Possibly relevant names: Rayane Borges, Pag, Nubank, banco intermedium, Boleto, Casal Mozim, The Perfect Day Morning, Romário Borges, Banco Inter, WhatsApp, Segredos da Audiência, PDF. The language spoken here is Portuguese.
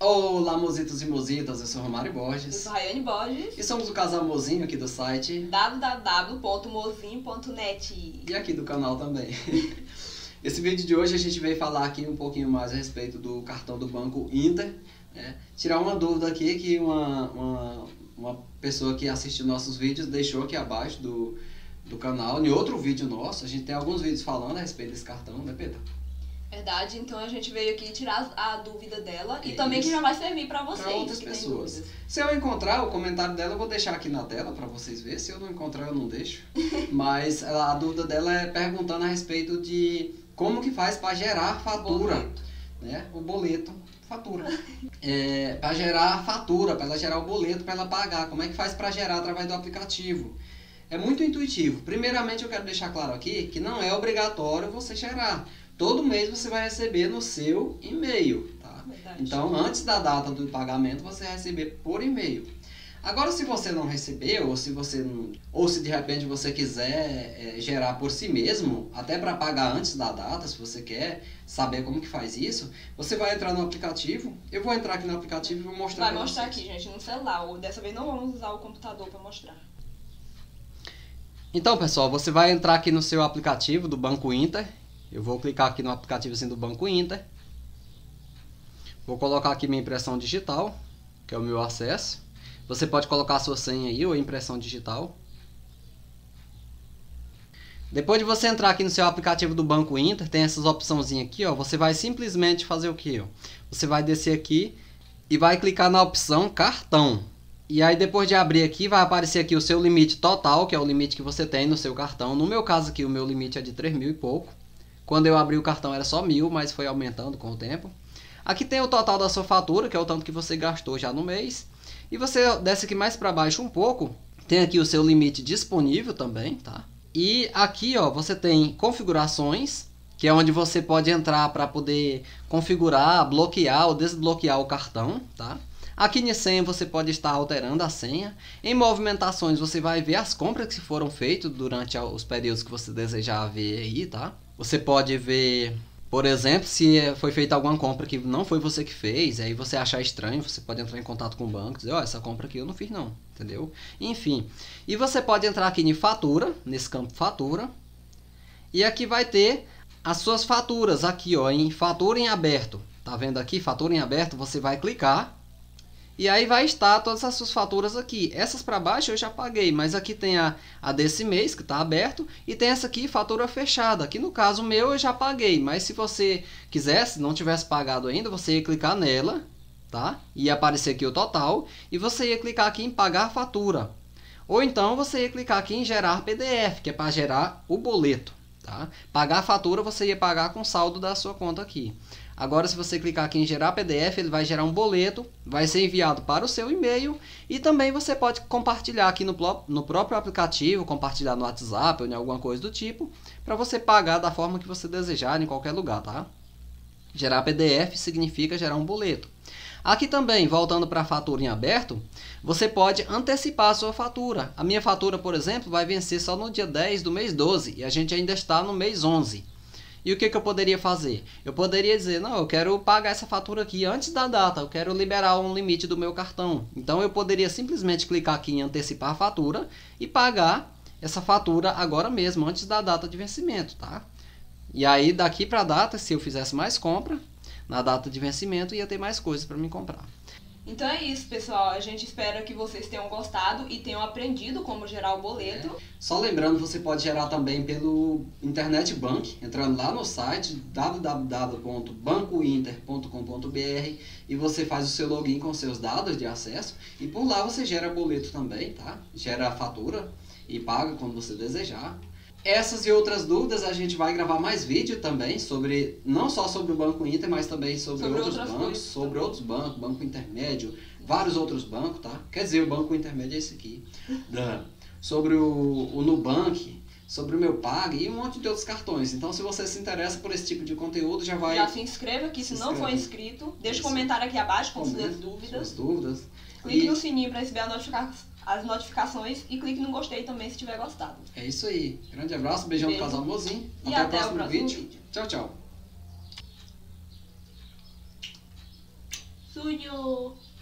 Olá, mozitos e mozitas, eu sou Romário Borges. Eu sou Rayane Borges. E somos o Casal Mozim aqui do site www.mozim.net. E aqui do canal também. Esse vídeo de hoje a gente veio falar aqui um pouquinho mais a respeito do cartão do Banco Inter, né? Tirar uma dúvida aqui que uma pessoa que assistiu nossos vídeos deixou aqui abaixo do canal, em outro vídeo nosso. A gente tem alguns vídeos falando a respeito desse cartão, né, Pedro? Verdade, então a gente veio aqui tirar a dúvida dela e também que já vai servir para vocês. Para outras pessoas. Se eu encontrar o comentário dela, eu vou deixar aqui na tela para vocês verem. Se eu não encontrar, eu não deixo. Mas a dúvida dela é perguntando a respeito de como que faz para gerar fatura. Boleto. Né? O boleto, fatura. Para gerar fatura, para ela gerar o boleto, para ela pagar. Como é que faz para gerar através do aplicativo? É muito intuitivo. Primeiramente, eu quero deixar claro aqui que não é obrigatório você gerar. Todo mês você vai receber no seu e-mail, tá? Verdade. Então, antes da data do pagamento, você vai receber por e-mail. Agora, se você não recebeu, ou se de repente você quiser gerar por si mesmo, até para pagar antes da data, se você quer saber como que faz isso, você vai entrar no aplicativo. Eu vou entrar aqui no aplicativo e vou mostrar. Vai mostrar aqui, gente, no celular. Dessa vez não vamos usar o computador para mostrar. Então, pessoal, você vai entrar aqui no seu aplicativo do Banco Inter. Eu vou clicar aqui no aplicativo assim do Banco Inter. Vou colocar aqui minha impressão digital, que é o meu acesso. Você pode colocar a sua senha aí ou impressão digital. Depois de você entrar aqui no seu aplicativo do Banco Inter, tem essas opçãozinhas aqui, ó. Você vai simplesmente fazer o quê? Você vai descer aqui e vai clicar na opção cartão. E aí depois de abrir aqui, vai aparecer aqui o seu limite total, que é o limite que você tem no seu cartão. No meu caso aqui, o meu limite é de 3.000 e pouco. Quando eu abri o cartão era só 1.000, mas foi aumentando com o tempo. Aqui tem o total da sua fatura, que é o tanto que você gastou já no mês. E você desce aqui mais para baixo um pouco, tem aqui o seu limite disponível também, tá? E aqui, ó, você tem configurações, que é onde você pode entrar para poder configurar, bloquear ou desbloquear o cartão, tá? Aqui em senha você pode estar alterando a senha. Em movimentações você vai ver as compras que foram feitas durante os períodos que você desejar ver aí, tá? Você pode ver, por exemplo, se foi feita alguma compra que não foi você que fez, aí você achar estranho, você pode entrar em contato com o banco e dizer, ó, essa compra aqui eu não fiz não, entendeu? Enfim, e você pode entrar aqui em fatura, nesse campo fatura, e aqui vai ter as suas faturas, aqui ó, em fatura em aberto, tá vendo aqui, fatura em aberto, você vai clicar, e aí vai estar todas as suas faturas aqui. Essas para baixo eu já paguei, mas aqui tem a desse mês que está aberto e tem essa aqui, fatura fechada, que no caso meu eu já paguei, mas se você quisesse, não tivesse pagado ainda, você ia clicar nela, tá? Ia aparecer aqui o total e você ia clicar aqui em pagar fatura. Ou então você ia clicar aqui em gerar PDF, que é para gerar o boleto, tá? Pagar fatura você ia pagar com saldo da sua conta aqui. Agora, se você clicar aqui em gerar PDF, ele vai gerar um boleto, vai ser enviado para o seu e-mail e também você pode compartilhar aqui no próprio aplicativo, compartilhar no WhatsApp ou em alguma coisa do tipo, para você pagar da forma que você desejar em qualquer lugar, tá? Gerar PDF significa gerar um boleto. Aqui também, voltando para a fatura em aberto, você pode antecipar a sua fatura. A minha fatura, por exemplo, vai vencer só no dia 10 do mês 12 e a gente ainda está no mês 11. E o que eu poderia fazer? Eu poderia dizer, não, eu quero pagar essa fatura aqui antes da data, eu quero liberar um limite do meu cartão. Então eu poderia simplesmente clicar aqui em antecipar a fatura e pagar essa fatura agora mesmo, antes da data de vencimento, tá? E aí daqui para a data, se eu fizesse mais compra, na data de vencimento ia ter mais coisas para me comprar. Então é isso, pessoal. A gente espera que vocês tenham gostado e tenham aprendido como gerar o boleto. Só lembrando, você pode gerar também pelo Internet Bank, entrando lá no site www.bancointer.com.br e você faz o seu login com seus dados de acesso e por lá você gera boleto também, tá? Gera a fatura e paga quando você desejar. Essas e outras dúvidas a gente vai gravar mais vídeo também, sobre não só sobre o Banco Inter, mas também sobre outros bancos, coisas, sobre outros bancos, Banco Intermédio, vários outros bancos, tá? Quer dizer, o Banco Intermédio é esse aqui. Sobre o Nubank, sobre o meu Pag e um monte de outros cartões. Então, se você se interessa por esse tipo de conteúdo, já se inscreva aqui, se não for inscrito. Deixa o comentário aqui abaixo com suas dúvidas. Clique no sininho para receber as notificações e clique no gostei também se tiver gostado. É isso aí. Grande abraço, beijão do Casal Mozim. E até o próximo vídeo. Tchau, tchau. estúdio